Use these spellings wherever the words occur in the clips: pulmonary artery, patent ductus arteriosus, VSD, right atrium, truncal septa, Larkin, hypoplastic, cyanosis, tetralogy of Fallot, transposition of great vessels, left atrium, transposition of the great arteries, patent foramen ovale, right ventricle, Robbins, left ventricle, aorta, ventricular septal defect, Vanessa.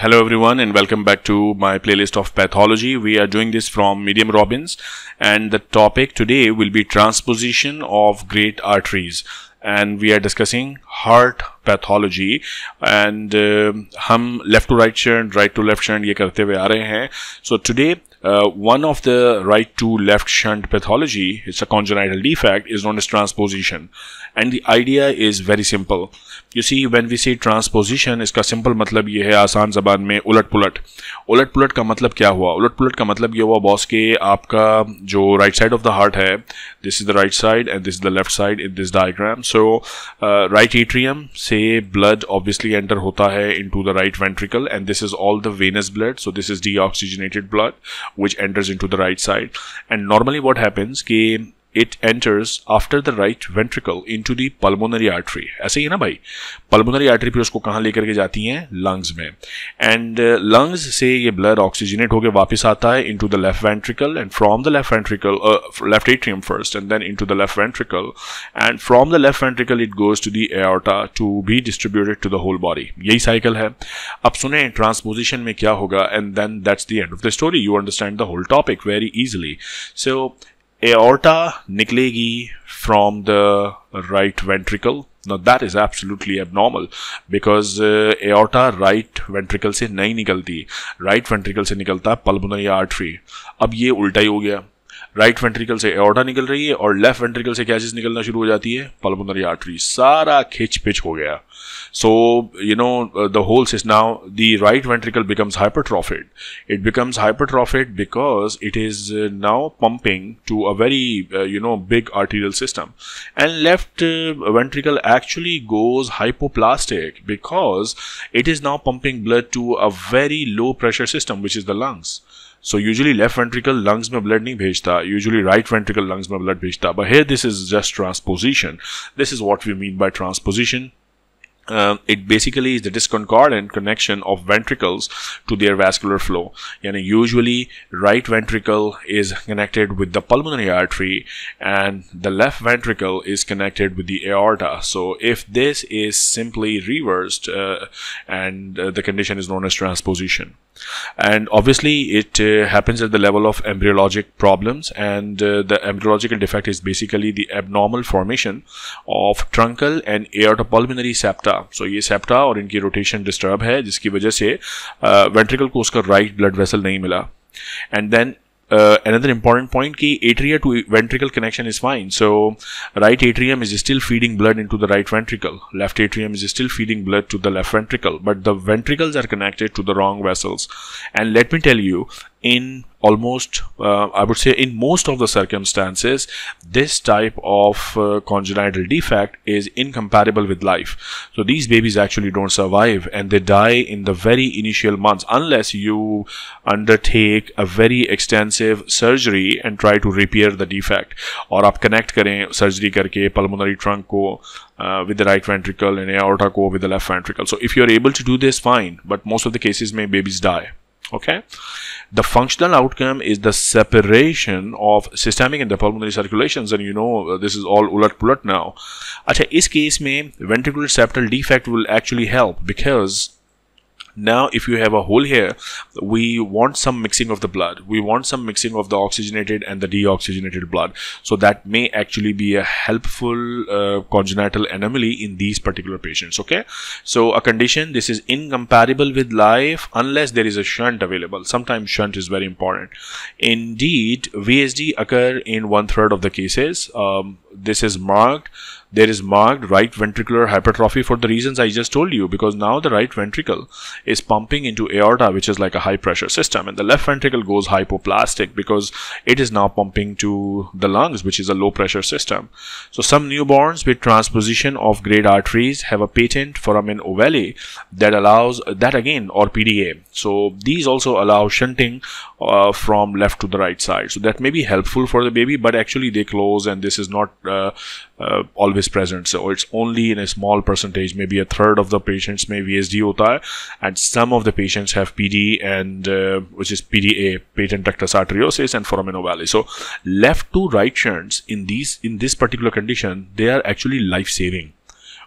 Hello everyone and welcome back to my playlist of pathology. We are doing this from Medium Robbins and the topic today will be transposition of great arteries and we are discussing heart pathology and hum left to right shunt, right to left shunt ye karte hue aa rahe hain. So today one of the right to left shunt pathology, it's a congenital defect, is known as transposition. And the idea is very simple. You see, when we say transposition, इसका simple मतलब ये है आसान जबान में उलट-पुलट. उलट-पुलट का मतलब क्या हुआ? उलट-पुलट का मतलब ये हुआ बॉस के आपका जो right side of the heart है, this is the right side and this is the left side in this diagram. So right atrium से blood obviously enter होता है into the right ventricle and this is all the venous blood. So this is deoxygenated blood which enters into the right side, and normally what happens कि it enters after the right ventricle into the pulmonary artery. ऐसे ही है ना भाई, pulmonary artery फिर उसको कहाँ लेकर के जाती हैं? Lungs में, and lungs से ये blood oxygenate होके वापस आता है into the left ventricle, and from the left ventricle, left atrium first, and then into the left ventricle, and from the left ventricle it goes to the aorta to be distributed to the whole body. यही cycle है. अब सुने transposition में क्या होगा, and then that's the end of the story. You understand the whole topic very easily. So aorta निकलेगी from the right ventricle. Now that is absolutely abnormal because aorta right ventricle से नहीं निकलती, right ventricle से निकलता है pulmonary artery. अब ये उल्टा ही हो गया, right ventricle से aorta निकल रही है और left ventricle से क्या चीज़ निकलना शुरू हो जाती है? Pulmonary artery. सारा खिच पिच हो गया. So, you know, the whole system, now the right ventricle becomes hypertrophied. It becomes hypertrophied because it is now pumping to a very, you know, big arterial system. And left ventricle actually goes hypoplastic because it is now pumping blood to a very low pressure system, which is the lungs. So usually left ventricle lungs में blood नहीं भेजता, usually right ventricle lungs में blood भेजता. But here this is just transposition. This is what we mean by transposition. It basically is the discordant connection of ventricles to their vascular flow. Yani usually right ventricle is connected with the pulmonary artery and the left ventricle is connected with the aorta. So if this is simply reversed the condition is known as transposition. And obviously it happens at the level of embryologic problems, and the embryological defect is basically the abnormal formation of truncal and aortopulmonary septa. So ये septa और इनकी rotation disturb है जिसकी वजह से ventricle को उसका right blood vessel नहीं मिला. And then another important point ki atria to ventricle connection is fine. So right atrium is still feeding blood into the right ventricle. Left atrium is still feeding blood to the left ventricle. But the ventricles are connected to the wrong vessels. And let me tell you, in almost, I would say in most of the circumstances, this type of congenital defect is incompatible with life. So these babies actually don't survive and they die in the very initial months unless you undertake a very extensive surgery and try to repair the defect. और आप connect करें surgery करके pulmonary trunk को with the right ventricle and aorta को with the left ventricle. So if you're able to do this, fine. But most of the cases may babies die. Okay, the functional outcome is the separation of systemic and the pulmonary circulations, and you know this is all ulat pulat now. Acha, is case mein ventricular septal defect will actually help because now if you have a hole here, we want some mixing of the blood. We want some mixing of the oxygenated and the deoxygenated blood. So that may actually be a helpful congenital anomaly in these particular patients. Okay. So a condition, this is incompatible with life unless there is a shunt available. Sometimes shunt is very important. Indeed, VSD occur in 1/3 of the cases. This is marked. There is marked right ventricular hypertrophy for the reasons I just told you, because now the right ventricle is pumping into aorta, which is like a high pressure system, and the left ventricle goes hypoplastic because it is now pumping to the lungs, which is a low pressure system. So some newborns with transposition of great arteries have a patent foramen ovale that allows that again, or PDA. So these also allow shunting from left to the right side. So that may be helpful for the baby, but actually they close, and this is not always present. So it's only in a small percentage, maybe 1/3 of the patients may VSD hota hai, and some of the patients have PD and which is PDA, patent ductus arteriosus and foramen ovale. So left to right shunts in this particular condition, they are actually life saving.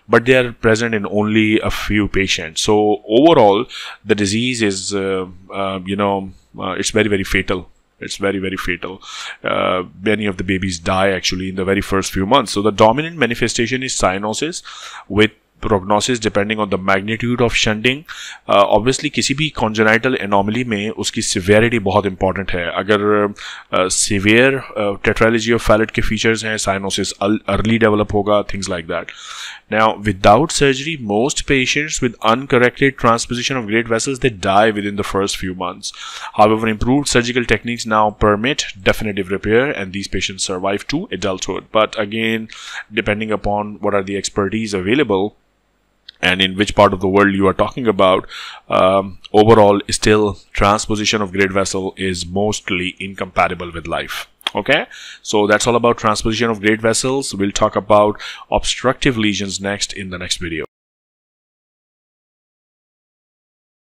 but they are present in only a few patients. So overall, the disease is, it's very, very fatal. It's very, very fatal. Many of the babies die actually in the very first few months. So the dominant manifestation is cyanosis with prognosis depending on the magnitude of shunting. Obviously किसी भी congenital anomaly में उसकी severity बहुत important है. अगर severe tetralogy of Fallot के features हैं, cyanosis early develop होगा, things like that. Now without surgery, most patients with uncorrected transposition of great vessels, they die within the first few months. However, improved surgical techniques now permit definitive repair and these patients survive to adulthood. But again, depending upon what are the expertise available and in which part of the world you are talking about, overall still transposition of great vessel is mostly incompatible with life. Okay, so that's all about transposition of great vessels. We'll talk about obstructive lesions next in the next video.